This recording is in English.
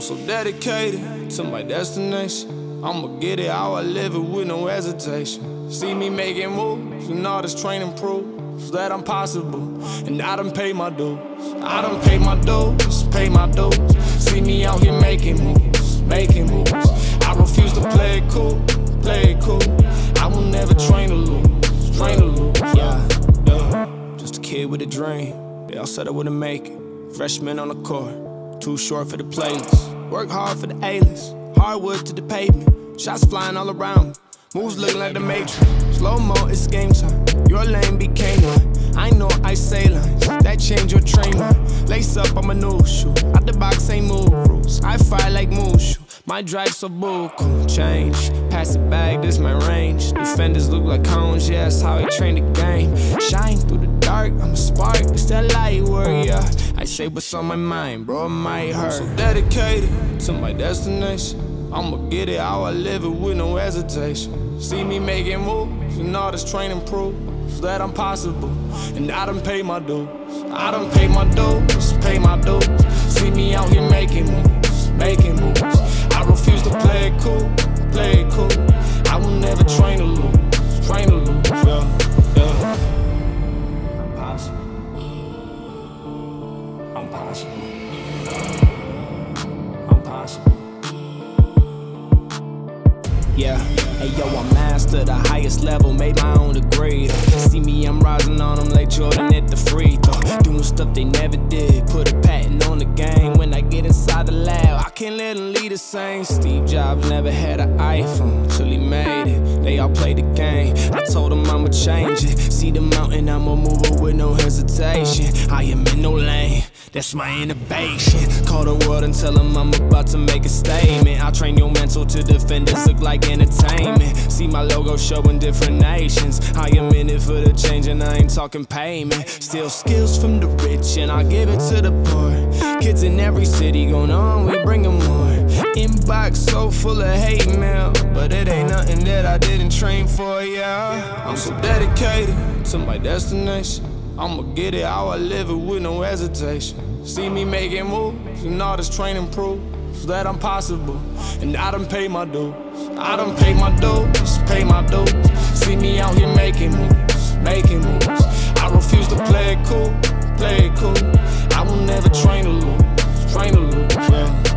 I'm so dedicated to my destination. I'ma get it how I live it with no hesitation. See me making moves and all this training proves that I'm possible. And I done paid my dues. I done paid my dues, pay my dues. See me out here making moves, making moves. I refuse to play it cool, play it cool. I will never train to lose, train to lose. Yeah, yeah. Just a kid with a dream. They all said I wouldn't make it. Freshman on the court, too short for the playlist. Work hard for the A-list, hardwood to the pavement. Shots flying all around, moves looking like the Matrix. Slow-mo, it's game time, your lane became mine. I know I say lines, that change your train line. Lace up, I'm a new shoe, out the box ain't move rules. I fire like Mushu, my drive so buku. Change, pass it back, this my range. Defenders look like cones, yeah, that's how I train the game. Shine through the dark, I'm a spark, it's that light work, yeah. I say what's on my mind, bro, it might hurt. I'm so dedicated to my destination. I'ma get it how I live it with no hesitation. See me making moves and all this training proves that I'm possible. And I done paid my dues, I done paid my dues, pay my dues. See me out here making moves, making moves. I refuse to play it cool, play it cool. I will never train to lose, train to lose, yeah, yeah. I'm possible. I'm possible. Yeah, hey yo, I mastered the highest level, made my own degree. See me, I'm rising on them like Jordan at the free throw. Doing stuff they never did, put a patent on the game. When I get inside the lab, I can't let them lead the same. Steve Jobs never had an iPhone till he made it. They all play the game, I told them I'ma change it. See the mountain, I'ma move it with no hesitation. I am in no lane, that's my innovation. Call the world and tell them I'm about to make a statement. I train your mental to defend us, look like entertainment. See my logo showing different nations. I am in it for the change and I ain't talking payment. Steal skills from the rich and I give it to the poor. Kids in every city going on, we bring them more. Inbox so full of hate mail, but it ain't nothing that I didn't train for, yeah. I'm so dedicated to my destination. I'ma get it how I live it with no hesitation. See me making moves and all this training proves that I'm possible. And I done paid my dues, I done paid my dues, pay my dues. See me out here making moves, making moves. I refuse to play it cool, play it cool. I will never train to lose, train to lose, yeah.